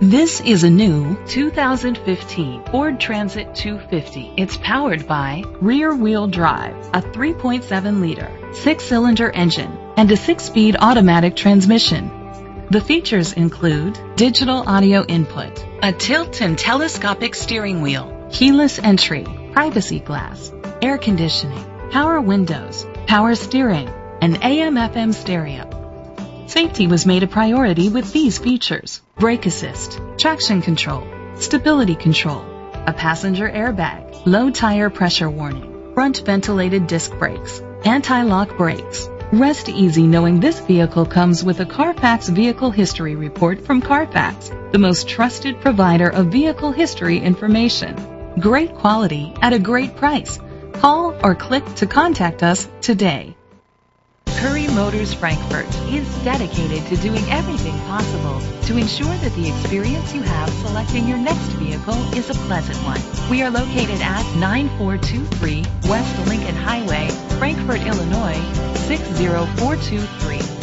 This is a new 2015 Ford Transit 250. It's powered by rear-wheel drive, a 3.7-liter, 6-cylinder engine, and a 6-speed automatic transmission. The features include digital audio input, a tilt and telescopic steering wheel, keyless entry, privacy glass, air conditioning, power windows, power steering, and AM/FM stereo. Safety was made a priority with these features: brake assist, traction control, stability control, a passenger airbag, low tire pressure warning, front ventilated disc brakes, anti-lock brakes. Rest easy knowing this vehicle comes with a Carfax Vehicle History Report from Carfax, the most trusted provider of vehicle history information. Great quality at a great price. Call or click to contact us today. Currie Motors Frankfort is dedicated to doing everything possible to ensure that the experience you have selecting your next vehicle is a pleasant one. We are located at 9423 West Lincoln Highway, Frankfort, Illinois 60423.